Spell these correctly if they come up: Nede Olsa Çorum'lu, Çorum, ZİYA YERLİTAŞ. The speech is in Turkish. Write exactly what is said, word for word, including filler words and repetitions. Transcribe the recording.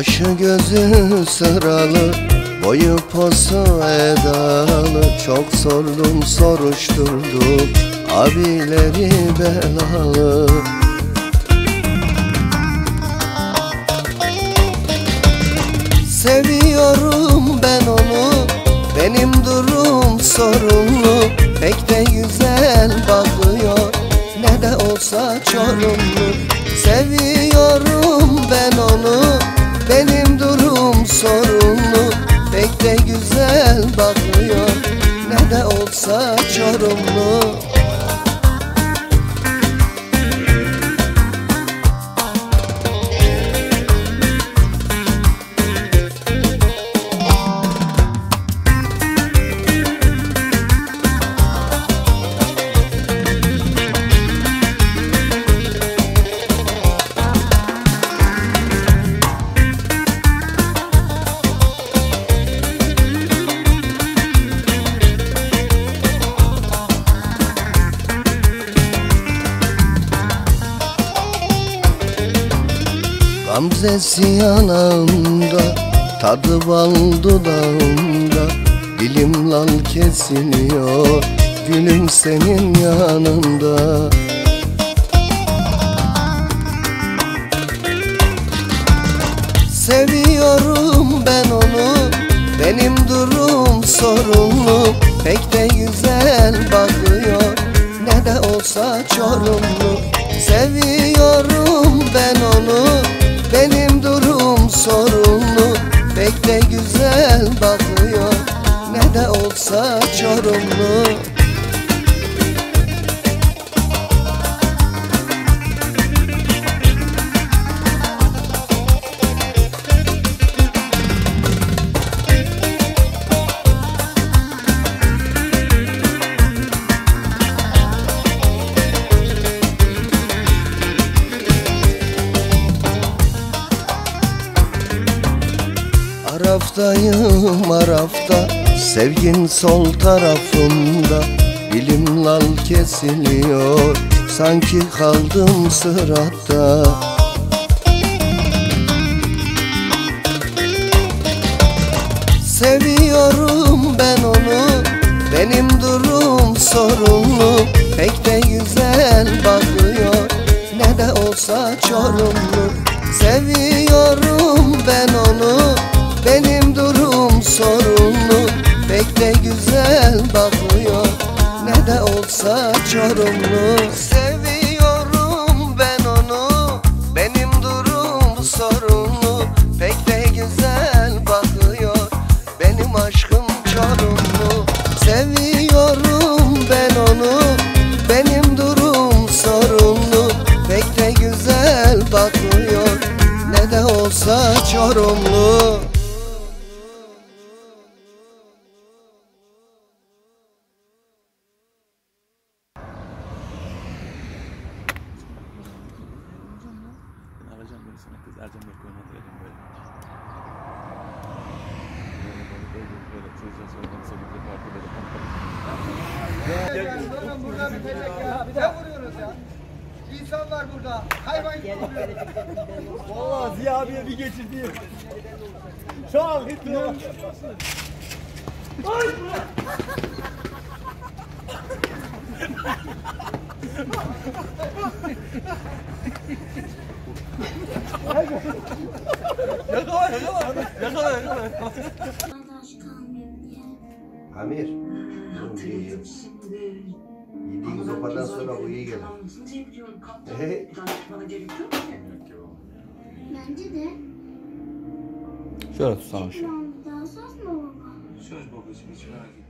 Kaşı gözü sıralı, boyu posu edalı. Çok sordum soruşturdum, abileri belalı. Seviyorum ben onu, benim durum sorunlu. Pek de güzel bakıyor, nede olsa Çorumlu. Seviyorum ben onu, benim durum sorunlu. Pek de güzel bakıyor, nede olsa Çorumlu. Gamzesi yanağımda, tadı bal dudağımda. Dilim lal kesiliyor, gülüm senin yanında. Seviyorum ben onu, benim durum sorunlu. Pek de güzel bakıyor, nede olsa Çorumlu. Seviyorum ben onu, benim durum sorunlu. Pek de güzel bakıyor, nede olsa Çorumlu. Araftayım arafta, sevgin sol tarafımda. Dilim lal kesiliyor, sanki kaldım sıratta. Seviyorum ben onu, benim durum sorunlu. Pek de güzel bakıyor, nede olsa Çorumlu. Seviyorum ben onu, benim durum sorunlu. Pek de güzel bakıyor, nede olsa Çorumlu. Seviyorum ben onu, benim durum sorunlu. Pek de güzel bakıyor, benim aşkım Çorumlu. Seviyorum ben onu, benim durum sorunlu. Pek de güzel bakıyor, nede olsa Çorumlu. Ercan Bey koyuna diyelim böyle. Böyle böyle böyle böyle çocuğa sorduğunu sevgili farkı böyle kampanya. Ben burada bitecek ya. Bir de vuruyoruz ya. İnsan var burada. Hayvan gibi vuruyor. Valla Ziya abiye bir geçirdi. Çal git lan. Ay! Yakala, yakala, yakala, yakala. Amir, bu iyi gelir. Yediğin sopadan sonra bu iyi gelir. Bence de. Şöyle tutsana şu. Söz babacığım, hiç merak etme.